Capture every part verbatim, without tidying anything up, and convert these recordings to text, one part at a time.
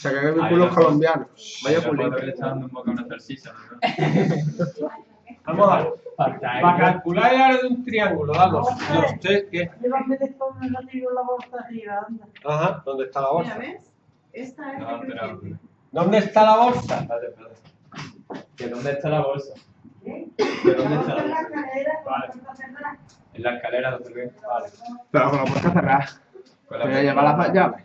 Se cagan el culo los colombianos. Vaya pulito. Le está dando un boca a una salsita, ¿no? Vamos a dar. Para calcular el área de un triángulo, dalo. ¿Y usted qué? Le vas a meter todo el ladrillo en la bolsa arriba, anda. Ajá, ¿dónde está la bolsa? Mira, ¿ves? Esta es la creciente. ¿Dónde está la bolsa? Vale, perdón. ¿Que dónde está la bolsa? ¿Qué? ¿Que dónde está la bolsa? Vale. En la escalera, ¿dónde ves? Vale. Pero con la puerta cerrada. Voy a llevar las llaves.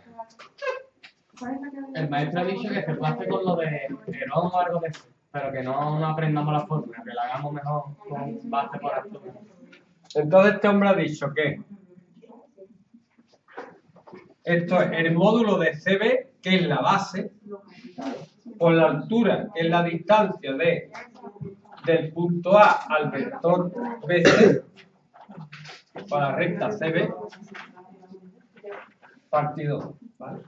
El maestro ha dicho que se pase con lo de Herón o algo de eso, pero que no, no aprendamos la fórmula, que la hagamos mejor con base por alto. Entonces este hombre ha dicho que esto es el módulo de C B, que es la base, por la altura, que es la distancia de, del punto A al vector B C, para la recta C B, partido, ¿vale?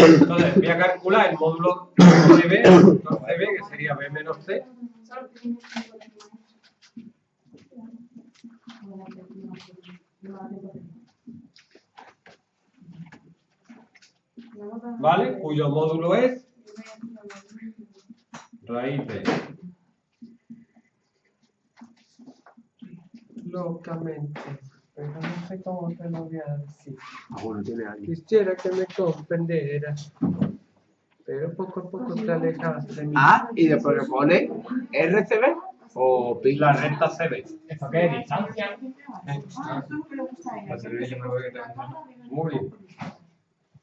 Entonces voy a calcular el módulo de B, el vector C B, que sería B menos C. ¿Vale? Cuyo módulo es raíz de locamente. Pero no sé cómo te lo voy a decir. Ah, bueno, tiene ahí. Quisiera que me comprenderas, pero poco a poco te alejas de mí. Ah, y después le pone R C B o pi. La recta C B. ¿Eso qué es? ¿Distancia? Ah, la C B yo me voy a quedar. Muy bien.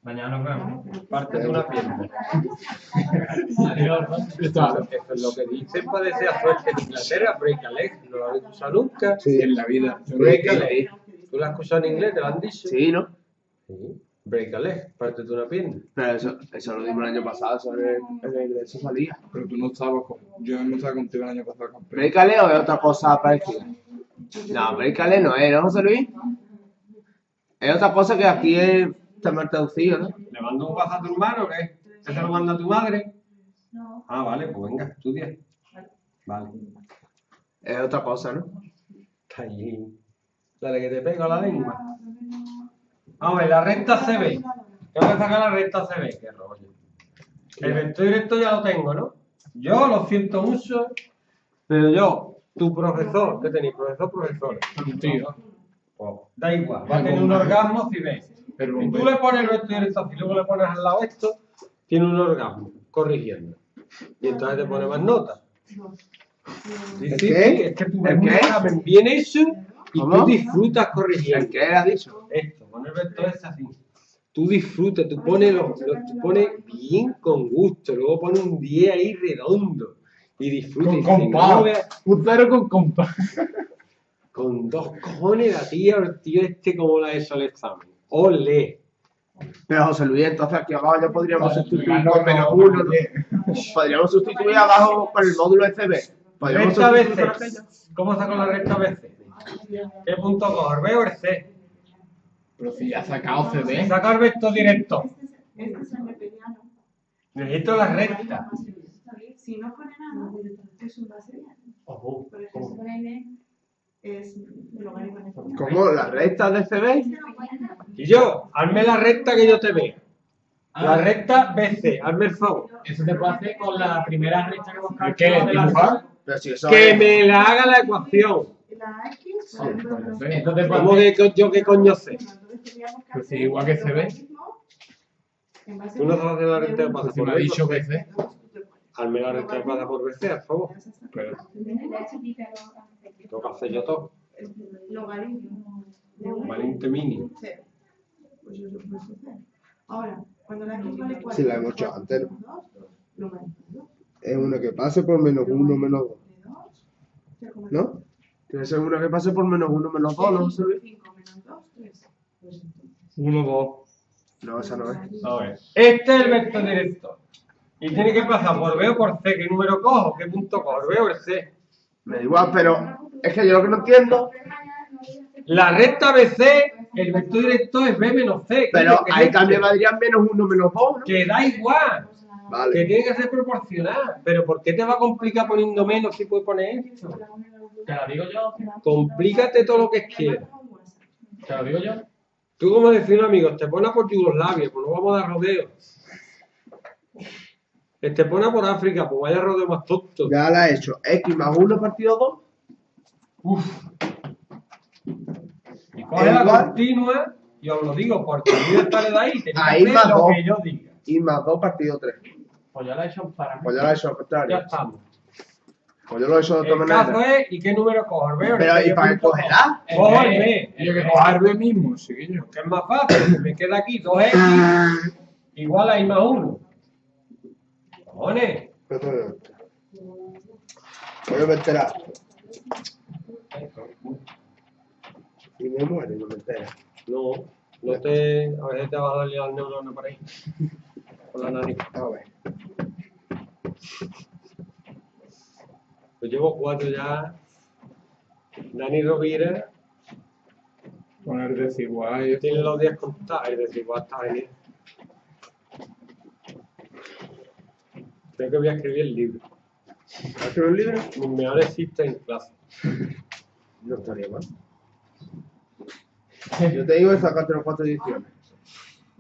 Mañana nos vemos. Parte de una pierna. Adiós, ¿no? Claro, eso es lo que dicen. Para desear suerte en Inglaterra, break a leg. No lo han escuchado nunca. Sí, en la vida. Break a leg. ¿Tú lo has escuchado en inglés? ¿Te lo han dicho? Sí, ¿no? Sí. Break a leg. Parte de una pierna. Pero eso, eso lo dimos el año pasado. Sobre el, eso salía. Pero tú no estabas con... Yo no estaba contigo el año pasado. Con ¿break a leg o es otra cosa parecida? No, break a leg no es, ¿no, José Luis? Es otra cosa que aquí es... Está mal traducido, ¿no? ¿Le mando un WhatsApp a tu hermano o qué? ¿Se lo manda a tu madre? No. Ah, vale, pues venga, estudia. Vale. Es otra cosa, ¿no? Ahí. Dale, que te pego la lengua. Vamos a ver, la recta C B. Tengo que sacar la recta C B. Qué rollo. El vector directo ya lo tengo, ¿no? Yo lo siento mucho, pero yo, tu profesor, ¿qué tenéis? Profesor, profesor. Tu tío. Oh. Da igual, va a tener un orgasmo si ves. Pero si tú le pones el vector directo y luego le pones al lado esto, tiene un orgasmo, corrigiendo. Y entonces te pone más notas. ¿El qué? Es que tu examen bien hecho y tú disfrutas corrigiendo. ¿El qué has dicho? Esto, poner el vector es así. Tú disfrutas, tú pones, lo, lo, tú pones bien con gusto, luego pones un diez ahí redondo y disfrutas. Con compás. Un cero con compás. Con dos cojones la tía, el tío este como la hizo el examen. ¡Ole! Pero José Luis, entonces aquí abajo ya podríamos vale, sustituir no, por menos uno. No. Podríamos sustituir abajo por el módulo S B. Podríamos recta B C. ¿Cómo saco la recta B C? ¿Qué punto cojo? ¿El B o el C? Pero si ya ha sacado C B. Saca el vector directo. Necesito la recta. Si no pone nada, es una serie. Ojo. Por ejemplo, es ¿cómo? ¿La recta de C B? Y yo, hazme la recta que yo te vea. La ah, recta B C, hazme el favor. Eso te puede hacer con la primera recta que hemos calculado. Si que es... me la haga la ecuación. La X, sí, entonces, ¿cómo que yo qué coño sé? Pues si igual que C B. Tú no sabes la recta de pasa por ahí. Dicho B C. Hazme la recta de pasa por B C, por favor. Pero... toca hacer yo todo. Logaritmo. Valiente mínimo. Pues yo lo puedo hacer. Ahora, cuando la X vale cuatro. Si la hemos hecho antes. Es una que pase por menos uno, menos dos. ¿No? Tiene ser una que pase por menos uno, menos dos, ¿no? uno, dos. No, esa no es. A ver. Este es el vector directo. Y tiene que pasar por B o por C. ¿Qué número cojo? ¿Qué punto cojo? ¿B o el C? Me da igual, pero es que yo lo que no entiendo. La recta B C, el vector directo es B menos C. Pero ahí también valdrían menos uno menos dos, ¿no? Que da igual. Vale. Que tiene que ser proporcional. Pero ¿por qué te va a complicar poniendo menos si puedes poner esto? Te lo digo yo. Complícate todo lo que quieras. Te lo digo yo. Tú, como decía un amigo, te pones por ti los labios, pues no vamos a dar rodeos. Estepona por África, pues vaya rodeo más tonto. Ya la he hecho. X más uno partido dos. Uff. Y coge la continua, y os lo digo, porque yo estaré de ahí, tenéis que hacer lo que yo diga. Y más dos partido tres. Pues ya la he hecho para mí. Pues ya la he hecho al contrario. Ya estamos. Pues yo lo he hecho de otra manera. Caso es, ¿y qué número coger B? Pero, ¿y para qué coger A? Coger B. Yo que coger B mismo, sí. Que es más fácil, me queda aquí dos equis igual a I más uno. ¡Cojones! Voy a meter A. Y me muere, no me entera. No, no te... A veces te vas a darle al neurono por ahí. Con la nariz. A ver. Yo llevo cuatro ya. Dani Rovira. Con el desigual. Tiene los días contados. El desigual está ahí. Creo que voy a escribir el libro. ¿Vas a escribir el libro? Mis mejores citas en clase. No estaría mal. Yo te digo de sacarte los cuatro ediciones.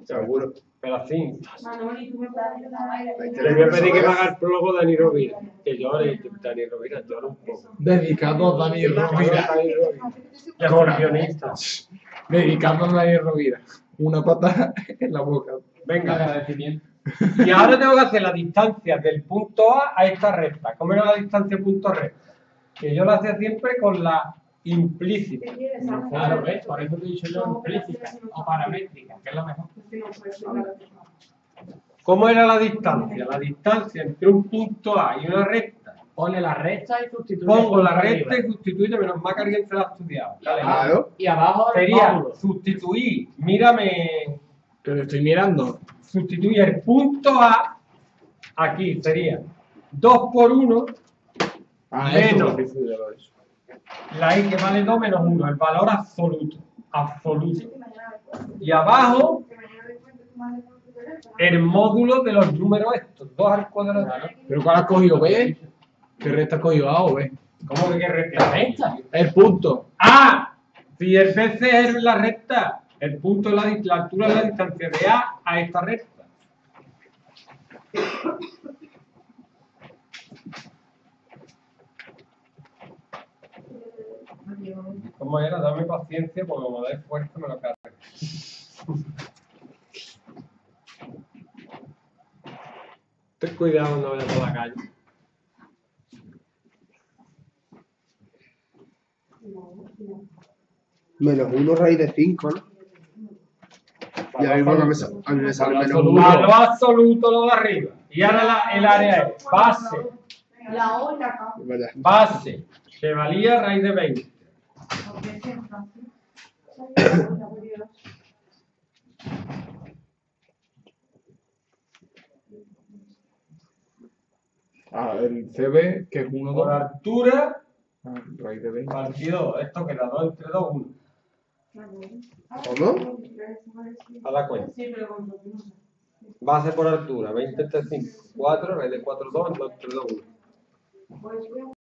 Seguro. Las cintas. Le voy a pedir que me haga el prólogo de Dani Rovira. Que llore, Dani Rovira, llora un poco. Dedicado a Dani Rovira. Escorpionista. Dedicado a Dani Rovira. Una pata en la boca. Venga, agradecimiento. Y ahora tengo que hacer la distancia del punto A a esta recta. ¿Cómo era la distancia punto recta? Que yo la hacía siempre con la implícita. Claro, ¿ves? Por eso te he dicho yo implícita o paramétrica, que es la mejor. ¿Cómo era la distancia? La distancia entre un punto A y una recta. Pone la recta y sustituye. Pongo la recta y sustituye, menos más que alguien se la ha estudiado. Claro. Y abajo sería sustituir. Mírame. Que lo estoy mirando. Sustituye el punto A. Aquí sería dos por uno menos. La i que vale dos menos uno, el valor absoluto, absoluto. Y abajo, el módulo de los números estos, dos al cuadrado. ¿Pero cuál has cogido B? ¿Qué recta has cogido A o B? ¿Cómo que qué recta? La recta. El punto. ¡Ah! Si el B C es la recta, el punto es la, la altura de la distancia de A a esta recta. ¿Cómo era? Dame paciencia porque como da esfuerzo me lo cargo. Ten cuidado cuando vayas por la calle. Menos uno raíz de cinco, ¿no? Y ahí bueno, a mí me sale menos uno. A lo absoluto lo de arriba. Y ahora la, el área es base. La otra. Base. Que valía raíz de veinte. Ah, el C B, que es uno por dos. Altura, ah, raíz de veinte. Partido, esto queda dos entre dos, uno. ¿Cómo? A la cuenta. Base por altura, veinte entre cinco, cuatro, raíz de cuatro, dos, dos entre dos, uno.